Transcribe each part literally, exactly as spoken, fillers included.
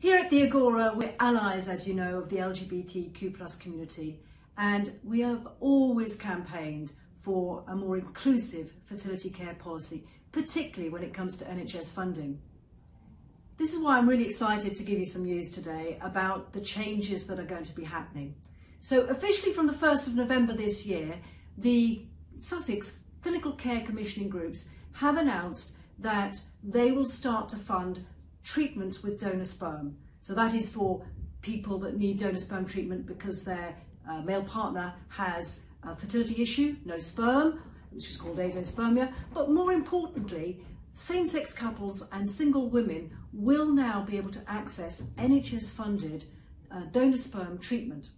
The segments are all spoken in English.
Here at the Agora, we're allies, as you know, of the L G B T Q plus community, and we have always campaigned for a more inclusive fertility care policy, particularly when it comes to N H S funding. This is why I'm really excited to give you some news today about the changes that are going to be happening. So officially from the first of November this year, the Sussex Clinical Care Commissioning Groups have announced that they will start to fund treatments with donor sperm. So that is for people that need donor sperm treatment because their uh, male partner has a fertility issue, no sperm, which is called azoospermia. But more importantly, same-sex couples and single women will now be able to access N H S-funded uh, donor sperm treatment.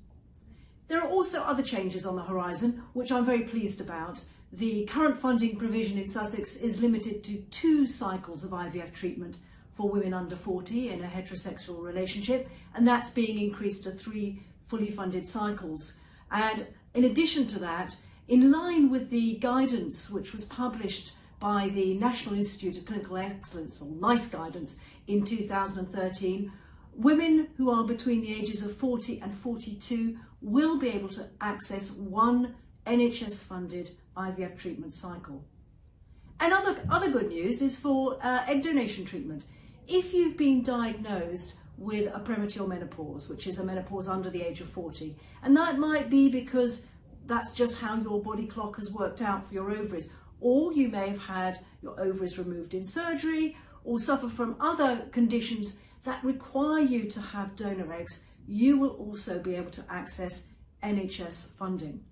There are also other changes on the horizon, which I'm very pleased about. The current funding provision in Sussex is limited to two cycles of I V F treatment for women under forty in a heterosexual relationship, and that's being increased to three fully funded cycles. And in addition to that, in line with the guidance which was published by the National Institute of Clinical Excellence, or NICE guidance, in two thousand thirteen, women who are between the ages of forty and forty-two will be able to access one N H S-funded I V F treatment cycle. And other, other good news is for uh, egg donation treatment. If you've been diagnosed with a premature menopause, which is a menopause under the age of forty, and that might be because that's just how your body clock has worked out for your ovaries, or you may have had your ovaries removed in surgery, or suffer from other conditions that require you to have donor eggs, you will also be able to access N H S funding.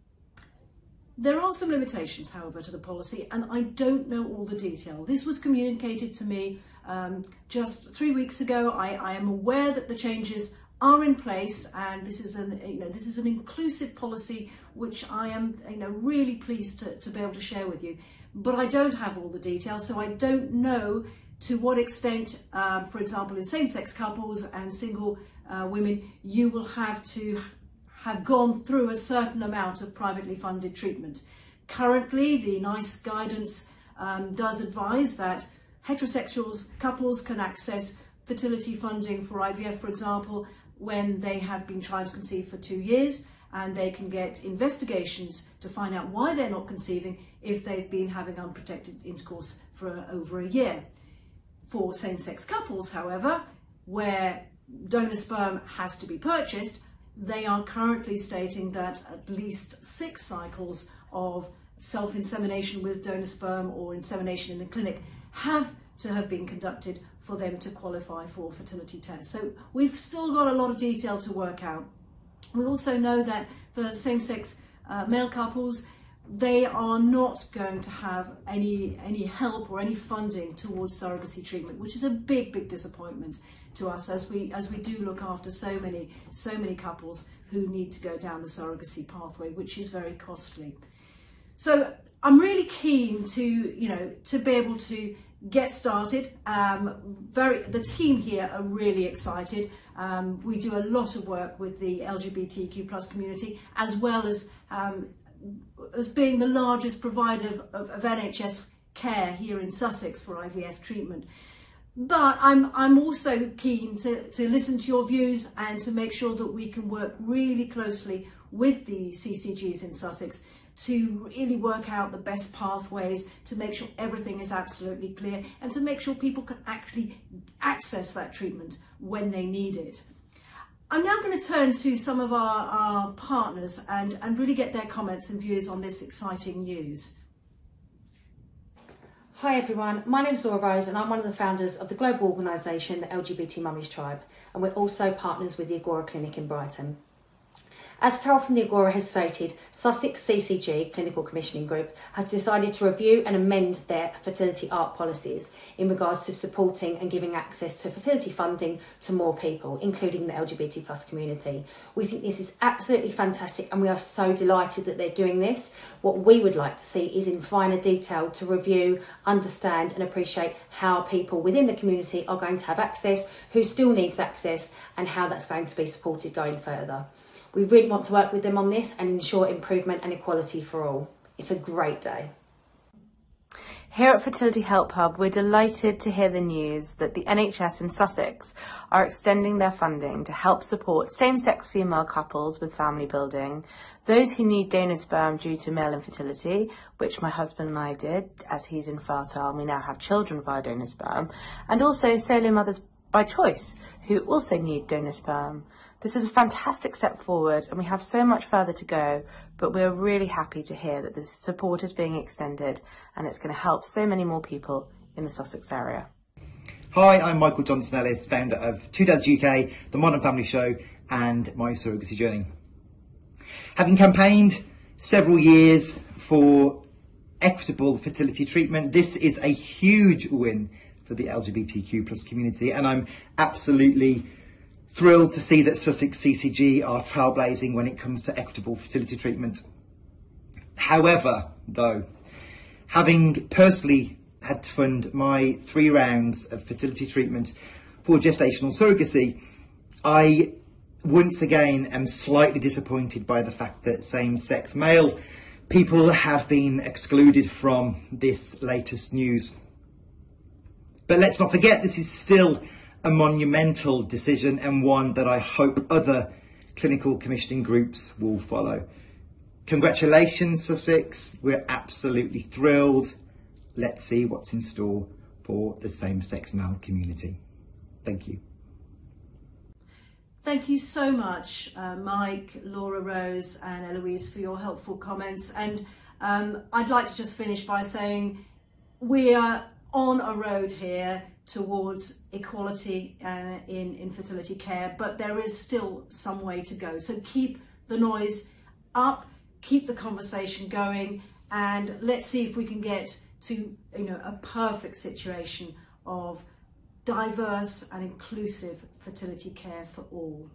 There are some limitations, however, to the policy, and I don't know all the detail. This was communicated to me um, just three weeks ago. I, I am aware that the changes are in place, and this is an you know this is an inclusive policy which I am you know really pleased to, to be able to share with you. But I don't have all the detail, so I don't know to what extent, um, for example, in same-sex couples and single uh, women, you will have to have gone through a certain amount of privately funded treatment. Currently, the NICE guidance um, does advise that heterosexual couples can access fertility funding for I V F, for example, when they have been trying to conceive for two years, and they can get investigations to find out why they're not conceiving if they've been having unprotected intercourse for uh, over a year. For same-sex couples, however, where donor sperm has to be purchased, they are currently stating that at least six cycles of self-insemination with donor sperm or insemination in the clinic have to have been conducted for them to qualify for fertility tests. So we've still got a lot of detail to work out. We also know that for same-sex uh, male couples, they are not going to have any, any help or any funding towards surrogacy treatment, which is a big, big disappointment to us as we, as we do look after so many, so many couples who need to go down the surrogacy pathway, which is very costly. So I'm really keen to, you know, to be able to get started. Um, very, the team here are really excited. Um, we do a lot of work with the L G B T Q plus community, as well as um, as being the largest provider of, of, of N H S care here in Sussex for I V F treatment. But I'm, I'm also keen to, to listen to your views and to make sure that we can work really closely with the C C Gs in Sussex to really work out the best pathways, to make sure everything is absolutely clear, and to make sure people can actually access that treatment when they need it. I'm now going to turn to some of our, our partners and, and really get their comments and views on this exciting news. Hi everyone, my name is Laura Rose and I'm one of the founders of the global organisation, the L G B T Mummies Tribe, and we're also partners with the Agora Clinic in Brighton. As Carol from the Agora has stated, Sussex C C G Clinical Commissioning Group has decided to review and amend their fertility art policies in regards to supporting and giving access to fertility funding to more people, including the L G B T plus community. We think this is absolutely fantastic and we are so delighted that they're doing this. What we would like to see is in finer detail to review, understand and appreciate how people within the community are going to have access, who still needs access and how that's going to be supported going further. We really want to work with them on this and ensure improvement and equality for all. It's a great day. Here at Fertility Help Hub, we're delighted to hear the news that the N H S in Sussex are extending their funding to help support same-sex female couples with family building, those who need donor sperm due to male infertility, which my husband and I did, as he's infertile and we now have children via donor sperm, and also solo mothers by choice, who also need donor sperm. This is a fantastic step forward and we have so much further to go, but we're really happy to hear that this support is being extended and it's going to help so many more people in the Sussex area. Hi, I'm Michael Johnson Ellis, founder of Two Dads U K, the Modern Family Show and my surrogacy journey. Having campaigned several years for equitable fertility treatment, this is a huge win for the L G B T Q plus community, and I'm absolutely thrilled to see that Sussex C C G are trailblazing when it comes to equitable fertility treatment. However, though, having personally had to fund my three rounds of fertility treatment for gestational surrogacy, I once again am slightly disappointed by the fact that same-sex male people have been excluded from this latest news. But let's not forget, this is still a monumental decision and one that I hope other clinical commissioning groups will follow. Congratulations, Sussex. We're absolutely thrilled. Let's see what's in store for the same-sex male community. Thank you. Thank you so much, uh, Mike, Laura Rose and Eloise, for your helpful comments. And um, I'd like to just finish by saying we are on a road here towards equality uh, in infertility care, but there is still some way to go. So keep the noise up, keep the conversation going, and let's see if we can get to, you know, a perfect situation of diverse and inclusive fertility care for all.